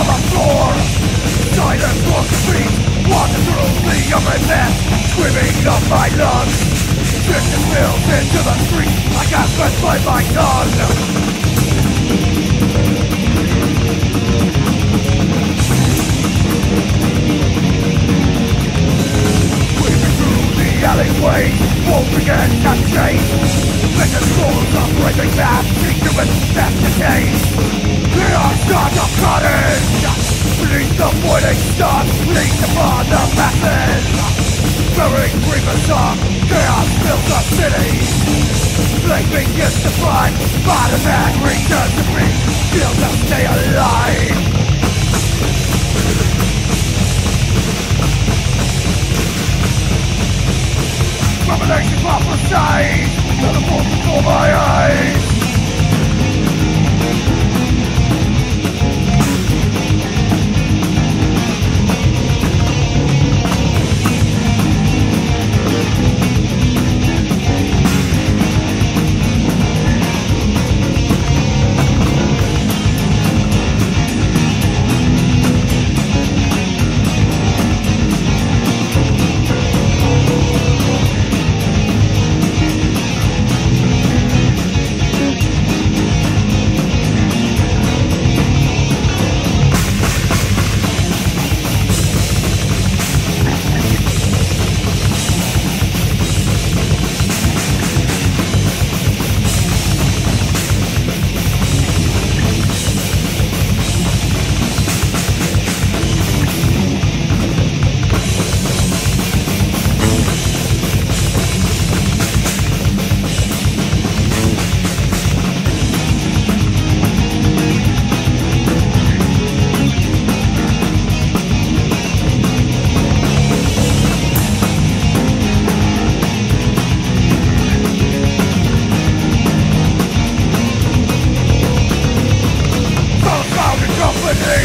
on the floor. Silent walk street, water through me on my back, screaming up my lungs. Shit is built into the street, I got pressed by my gun. Alleyway, walking in the shade. Let the souls of breaking back, seek to accept the case. They are not a cottage. Beneath the boiling sun, leaned upon the masses. Burying grievous up, chaos fills the city. Sleeping is defined by the man returns to me, still to stay alive. Revelation prophesied, till the wolf before my eyes.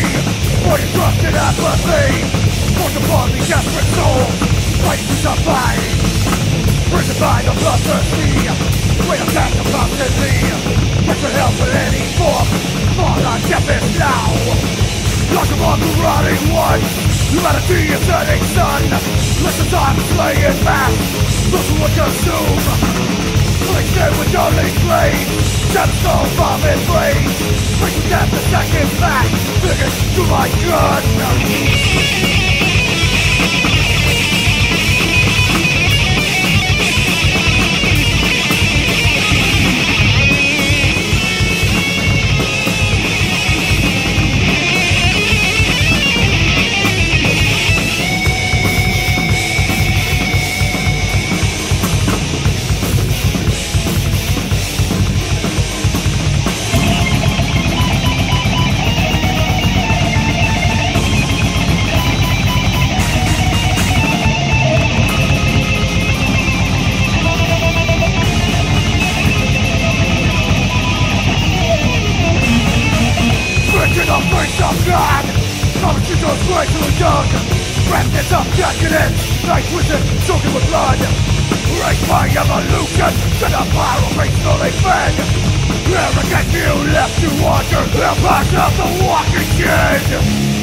For your trust and apathy, forced upon the desperate soul, fighting to survive. Prison by the bloodthirsty, weight of death constantly. Pressure held with any form, fall on death is now. Locked upon the rotting one, humanity is setting sun. Let the time slay in mass, those who would consume. Placed there with only slaves, death's all bomb and blaze. Bringing death the second back, figures to my gun. Remnants of decadence, night twisted, soaking with blood. Raised by evolution, to the pyro being slowly fed. Arrogant few left to wander their past of the walking dead.